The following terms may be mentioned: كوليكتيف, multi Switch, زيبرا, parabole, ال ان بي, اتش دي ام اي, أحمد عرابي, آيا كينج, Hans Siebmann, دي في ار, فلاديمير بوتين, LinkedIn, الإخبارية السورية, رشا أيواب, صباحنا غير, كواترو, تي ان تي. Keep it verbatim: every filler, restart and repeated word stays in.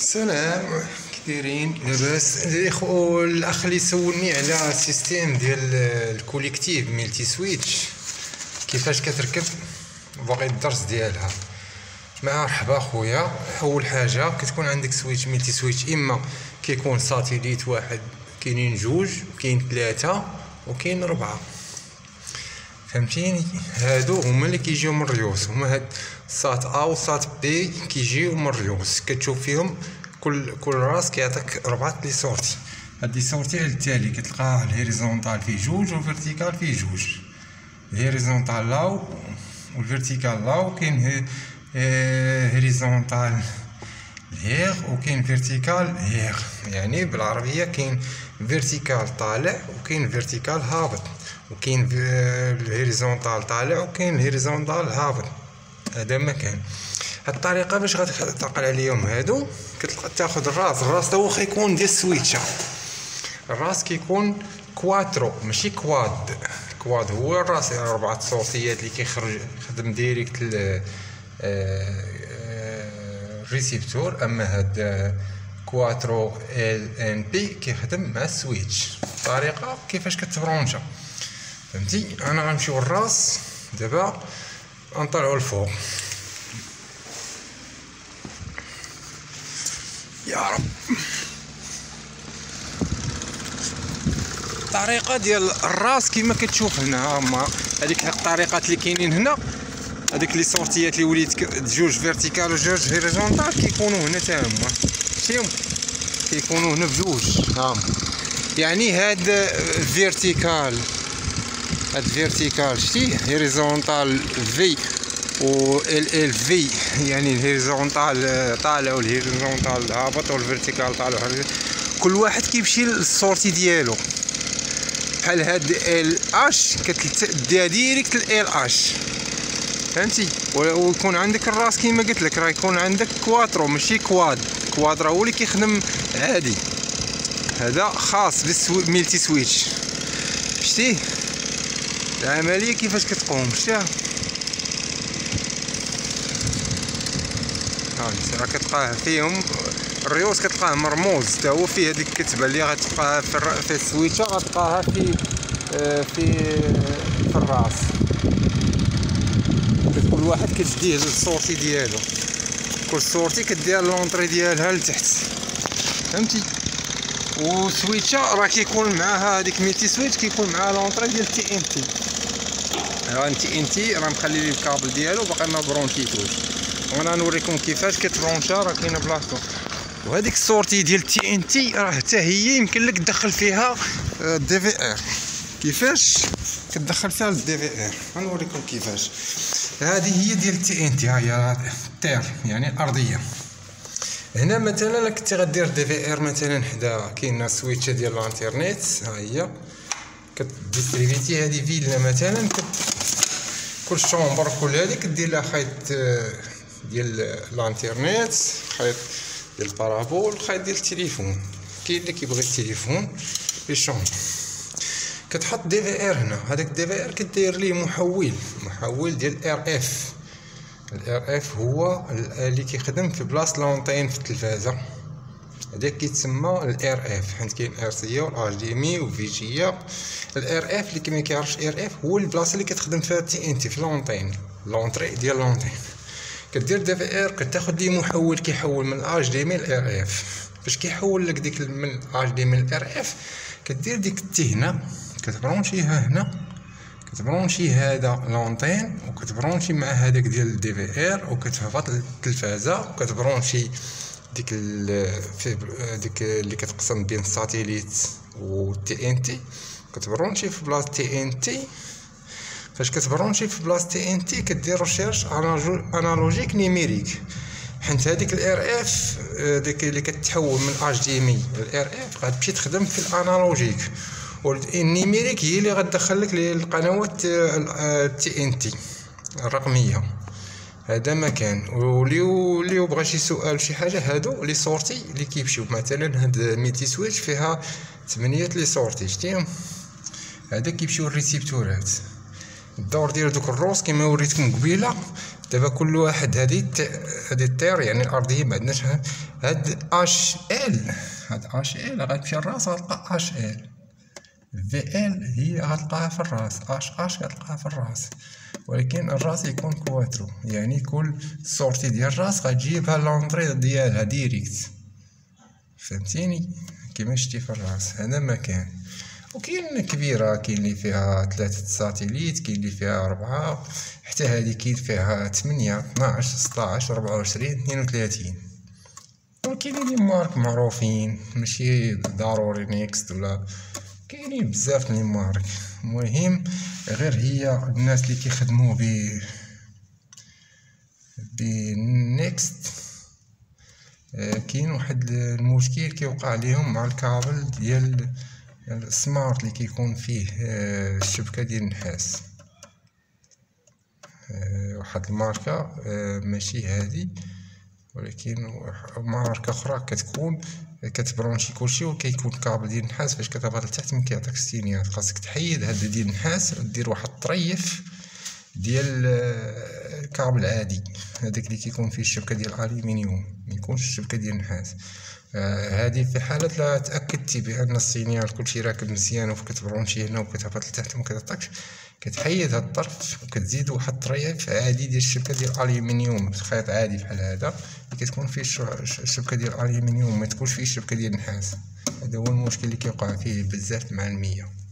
السلام كي دايرين لاباس الاخو؟ الاخ اللي سولني على السيستيم ديال الكوليكتيف ملتي سويتش كيفاش كتركب، باغي الدرس ديالها. مرحبا خويا. اول حاجه كتكون عندك سويتش ملتي سويتش، اما كيكون ساتيليت واحد، كاينين جوج، كاين ثلاثه وكاين ربعه، فهمتيني؟ هادو هما اللي كيجيو من الريوس، هما هاد سات ا وسات بي كيجيو من الريوس، كتشوف فيهم كل كل راس كيعطيك ربعه لي سورتي. هاد لي سورتي على التالي كتلقاها: الهوريزونتال فيه جوج والفيرتيكال فيه جوج، الهوريزونتال لاو والفيرتيكال لاو، كاين هوريزونتال هير وكاين فيرتيكال هير، يعني بالعربيه كاين فيرتيكال طالع وكاين فيرتيكال هابط، وكاين الهوريزونتال طالع وكاين الهوريزونتال هابط. هذا مكان هاد الطريقه باش غتعقل عليهم هادو. كتلقى تاخذ الراس، الراس تا هو كيكون ديال السويتشه، الراس كيكون كواترو ماشي كواد، كواد هو الراس اربعه الصوتيات اللي كيخرج خدم ديريكت ل الريسيبتور، اما هاد كواترو ال ان بي كيخدم مع السويتش. الطريقه كيفاش كتبرونشا، فهمتي؟ انا غنمشيو للراس دابا، غنطلعو لفوق. يا رب. الطريقه ديال الراس كيما كتشوف هنا، هما هذيك الطريقات اللي كاينين هنا، هذيك لي سورتيات اللي وليت جوج فيرتيكال وجوج هوريزونتال كيكونوا هنا تا هما، شفتيهم كيكونوا هنا بجوج ها. يعني هاد فيرتيكال، هاد فيرتيكال شتي هوريزونتال في و ال ال في، يعني الهوريزونتال طالع والهوريزونتال هابط والفيرتيكال طالع، كل واحد كيمشي للسورتي ديالو. بحال هاد ال اش كتديها ديريكت لل اش، فهمتي؟ ويكون عندك الراس كيما قلت لك، راه يكون عندك كواترو ماشي كواد، كوادرا هو اللي كيخدم عادي، هذا خاص بالملتي سويتش. شتي العمليه كيفاش كتقوم، شتيها؟ هاي راه كتلقاه فيهم الريوس كتلقاه مرموز، حتى هو فيه هذيك الكتبه اللي غتلقاها في في السويتشه، غتلقاها في في في الراس. كل واحد كتديه للسورتي ديالو، كل سورتي كدير لونطري ديالها لتحت، فهمتي؟ وسويتشا راه كيكون معاها هذيك ميتي سويتش كيكون معاها لونطري ديال تي ان تي. راه تي ان تي راه مخلي لي الكابل ديالو باقي ما برونشيتوش، وانا نوريكم كيفاش كتبرونشا، راه كاينه بلاصتو. وهذيك السورتي ديال تي ان تي راه حتى هي يمكن لك تدخل فيها دي في ار. كيفاش كتدخل فيها الدي في ار؟ غنوريكم كيفاش. هذه هي ديال تي ان تي، ها هي التير يعني الارضيه. هنا مثلا كنت غدير دي في ار مثلا حدا كاينه سويتشه ديال الانترنيت، ها هي كتديستريبيتي هذه فيلا مثلا، كل شومبر كل هذه كدير لها خيط ديال الانترنيت، خيط ديال البارابول، خيط ديال التليفون، كاين اللي كيبغي التليفون في الشومبر. كتحط دي في ار هنا، هذاك دي في ار كدير ليه محول، محول ديال ار اف. الار اف هو اللي كيخدم في بلاصه لونطين في التلفازه، هذاك كيتسمى الار اف، حيت كاين ار سي و اتش دي ام اي و في جي. الار اف اللي كما كيعرفش ار اف هو البلاصه اللي كتخدم فيها تي ان تي في لونطين، لونطري ديال لونطين. كدير دي في ار كتاخد ليه محول كيحول من اتش دي ام اي لار اف. فاش كيحول لك ديك من اتش دي ام اي لار اف كدير ديك التي هنا كتبرونشيها هنا، كتبرونشي هذا لونطين وكتبرونشي مع هذاك ديال الدي في ار، وكتهبط للتلفازه وكتبرونشي ديك في ديك اللي كتقسم بين الساتيليت والتي ان تي، كتبرونشي في بلاصه تي ان تي. فاش كتبرونشي في بلاصه تي ان تي كدير ريشيرش انالوجيك نيميريك، حيت هذيك الار اف ديك اللي كتحول من اتش دي ام اي للار اف غتمشي تخدم في الانالوجيك، والنيميريك هي اللي غتدخل لك للقنوات تي ان تي الرقميه. هذا مكان. واللي بغى شي سؤال شي حاجه، هادو لي سورتي اللي كيمشيو مثلا هاد ميتي سويتش فيها ثمانيه لي سورتي، شتيهم؟ هذا كيمشيو للريسيبتورات. الدور ديال دوك الروس كما وريتكم قبيله دابا كل واحد هادي هادي التير يعني الارضيه ما عندناشها. هاد اش ال هاد اش ال غتمشي للراس غتلقى اش ال. في ال هي غتلقاها في الراس، اش اش غتلقاها في الراس، ولكن الراس يكون كواترو يعني كل سورتي ديال الراس غتجيبها لونطري ديالها ديريكت، فهمتيني كيما شتي في الراس. هذا مكان. وكاين كبيره، كاين اللي فيها ثلاثه ساتيليت، كاين اللي فيها اربعه، حتى هذه كاين فيها ثمانية اثناعش ستاعش ربعة وعشرين اثنين وثلاثين. وكاينين لي مارك معروفين ماشي ضروري نيكست ولا، كاينين بزاف لي مارك. المهم غير هي الناس اللي كيخدموا ب ب نيكست كاين واحد المشكل كيوقع ليهم مع الكابل ديال السمارت اللي كيكون فيه الشبكه ديال النحاس. واحد الماركه ماشي هذه ولكن ماركه اخرى كتكون كتبرونشي كلشي وكيكون كابل ديال النحاس، فاش كتهبط لتحت ما كيعطيكش السينيات. خاصك تحيد هذا ديال النحاس ودير واحد الطريف ديال الكابل العادي هذاك اللي كيكون فيه الشبكه ديال الالومنيوم، ما يكونش الشبكه ديال النحاس. هذه في حالة لا تأكدتي بأن السينيال كلشي راكب مزيان وكتبرونشي هنا وكتهبط لتحت ومكتعطيكش، كتحيد هاد الطرف وكتزيد واحد الطريف عادي ديال الشبكة ديال الألومنيوم، خيط عادي بحال هذا اللي كتكون فيه الشبكة ديال الألومنيوم، ما تكونش فيه الشبكة ديال النحاس. هذا هو المشكل اللي كيوقع فيه بزاف مع المية.